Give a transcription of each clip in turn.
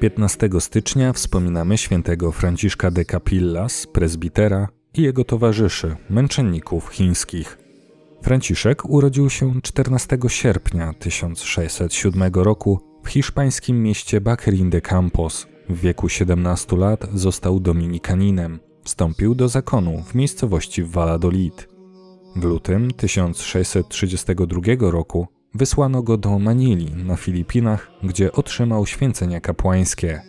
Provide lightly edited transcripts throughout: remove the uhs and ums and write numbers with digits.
15 stycznia wspominamy świętego Franciszka de Capillas, prezbitera, i jego towarzyszy, męczenników chińskich. Franciszek urodził się 14 sierpnia 1607 roku w hiszpańskim mieście Baccarin de Campos. W wieku 17 lat został dominikaninem. Wstąpił do zakonu w miejscowości Valladolid. W lutym 1632 roku wysłano go do Manili na Filipinach, gdzie otrzymał święcenia kapłańskie.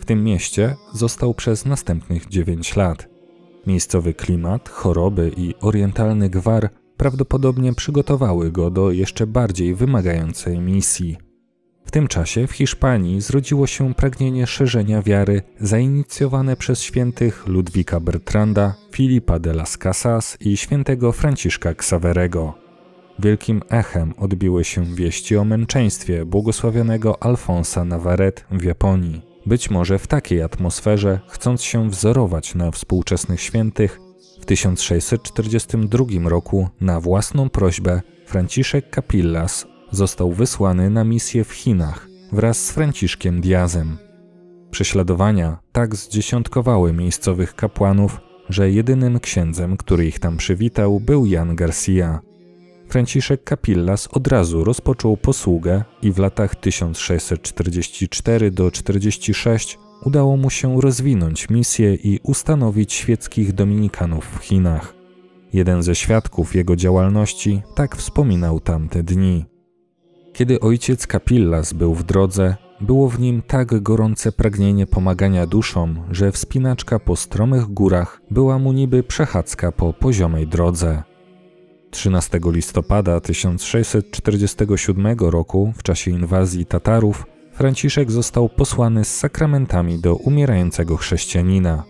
W tym mieście został przez następnych 9 lat. Miejscowy klimat, choroby i orientalny gwar prawdopodobnie przygotowały go do jeszcze bardziej wymagającej misji. W tym czasie w Hiszpanii zrodziło się pragnienie szerzenia wiary zainicjowane przez świętych Ludwika Bertranda, Filipa de las Casas i świętego Franciszka Xaverego. Wielkim echem odbiły się wieści o męczeństwie błogosławionego Alfonsa Nawaret w Japonii. Być może w takiej atmosferze, chcąc się wzorować na współczesnych świętych, w 1642 roku na własną prośbę Franciszek Capillas został wysłany na misję w Chinach wraz z Franciszkiem Diazem. Prześladowania tak zdziesiątkowały miejscowych kapłanów, że jedynym księdzem, który ich tam przywitał, był Jan Garcia. Franciszek Capillas od razu rozpoczął posługę i w latach 1644–46 udało mu się rozwinąć misję i ustanowić świeckich dominikanów w Chinach. Jeden ze świadków jego działalności tak wspominał tamte dni. Kiedy ojciec Capillas był w drodze, było w nim tak gorące pragnienie pomagania duszom, że wspinaczka po stromych górach była mu niby przechadzka po poziomej drodze. 13 listopada 1647 roku, w czasie inwazji Tatarów, Franciszek został posłany z sakramentami do umierającego chrześcijanina.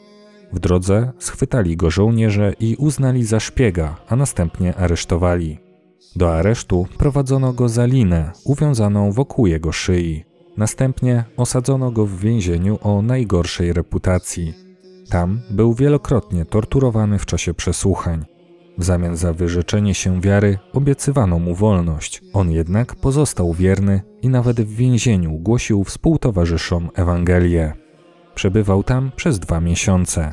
W drodze schwytali go żołnierze i uznali za szpiega, a następnie aresztowali. Do aresztu prowadzono go za linę uwiązaną wokół jego szyi. Następnie osadzono go w więzieniu o najgorszej reputacji. Tam był wielokrotnie torturowany w czasie przesłuchań. W zamian za wyrzeczenie się wiary obiecywano mu wolność. On jednak pozostał wierny i nawet w więzieniu głosił współtowarzyszom Ewangelię. Przebywał tam przez 2 miesiące.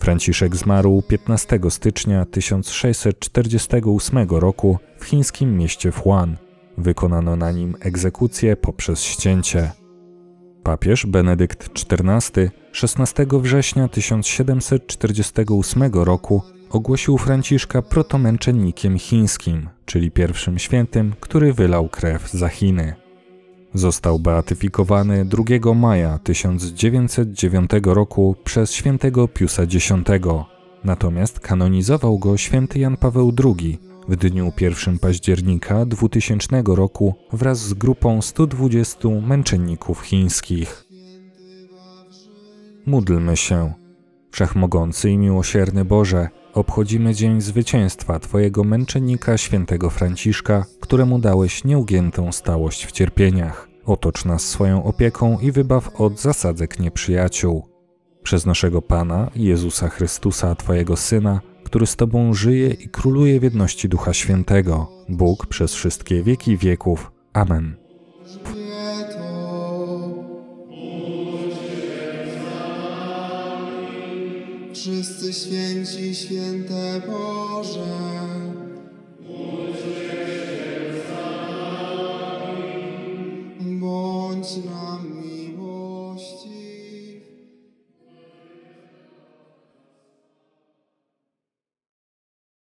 Franciszek zmarł 15 stycznia 1648 roku w chińskim mieście Fuan. Wykonano na nim egzekucję poprzez ścięcie. Papież Benedykt XIV 16 września 1748 roku ogłosił Franciszka protomęczennikiem chińskim, czyli pierwszym świętym, który wylał krew za Chiny. Został beatyfikowany 2 maja 1909 roku przez świętego Piusa X, natomiast kanonizował go święty Jan Paweł II w dniu 1 października 2000 roku wraz z grupą 120 męczenników chińskich. Módlmy się. Wszechmogący i miłosierny Boże, obchodzimy Dzień Zwycięstwa Twojego męczennika świętego Franciszka, któremu dałeś nieugiętą stałość w cierpieniach. Otocz nas swoją opieką i wybaw od zasadzek nieprzyjaciół. Przez naszego Pana, Jezusa Chrystusa, Twojego Syna, który z Tobą żyje i króluje w jedności Ducha Świętego, Bóg przez wszystkie wieki wieków. Amen. Wszyscy święci, święte Boże.